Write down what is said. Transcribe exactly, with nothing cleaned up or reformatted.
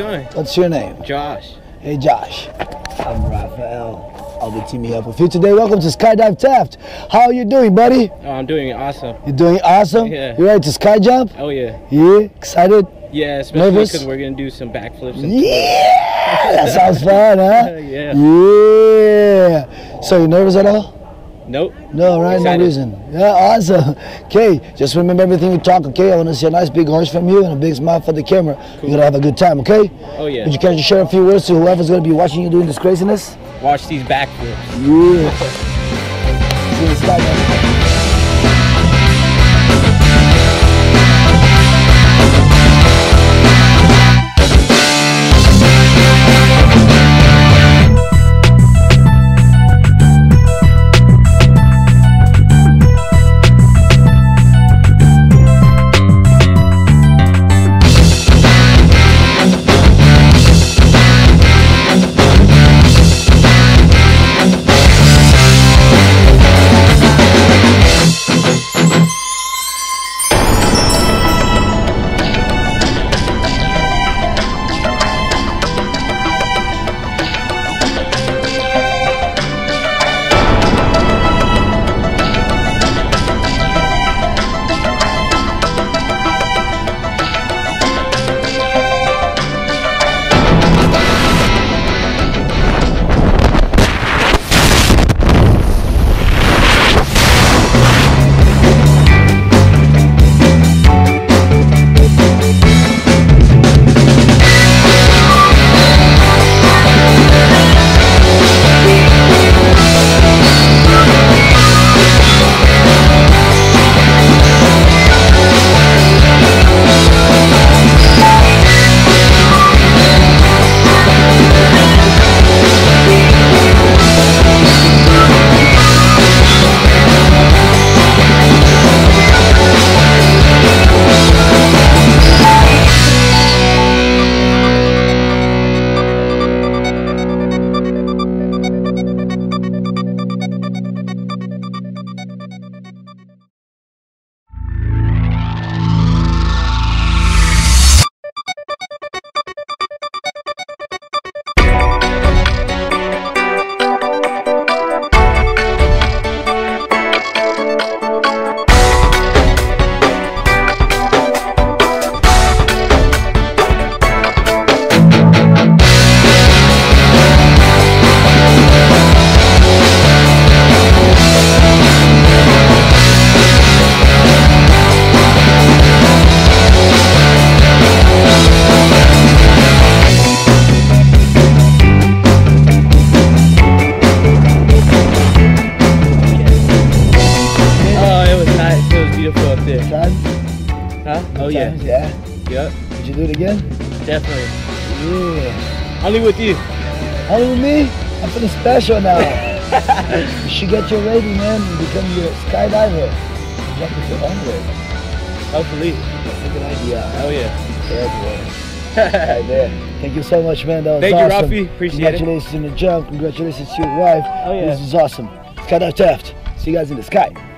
going? What's your name? Josh. Hey, Josh. I'm Raphael. I'll be teaming up with you today. Welcome to Skydive Taft. How are you doing, buddy? Oh, I'm doing awesome. You're doing awesome? Yeah. You ready to sky jump? Oh, yeah. Yeah? Excited? Yeah, especially because we're going to do some backflips. And yeah! That sounds fun, huh? Yeah. Yeah. So, you nervous at all? Nope. No, right? Excited. No reason. Yeah, awesome. Okay, just remember everything you talk, okay? I want to see a nice big orange from you and a big smile for the camera. Cool. You're going to have a good time, okay? Oh, yeah. Would you care to share a few words to whoever's going to be watching you doing this craziness? Watch these backflips. Yeah. Huh? Oh yeah. Yeah. Yep. Would you do it again? Definitely. Yeah. Only with you. Only with me? I'm feeling special now. You should get your lady, man, and become your skydiver. Jump with your own way. Hopefully. That's a good idea. Oh yeah. Yeah, right there. Thank you so much, man. That was Thank awesome. Thank you, Rafi. Appreciate Congratulations it. Congratulations on the jump. Congratulations to your wife. Oh yeah. This is awesome. Skydive Taft. See you guys in the sky.